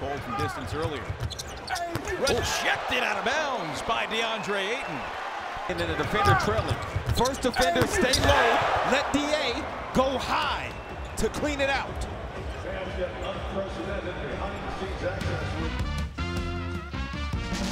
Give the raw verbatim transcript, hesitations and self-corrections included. Called from distance earlier. Rejected out of bounds by DeAndre Ayton. And then a defender trailing. First defender, stay low. Let D A go high to clean it out.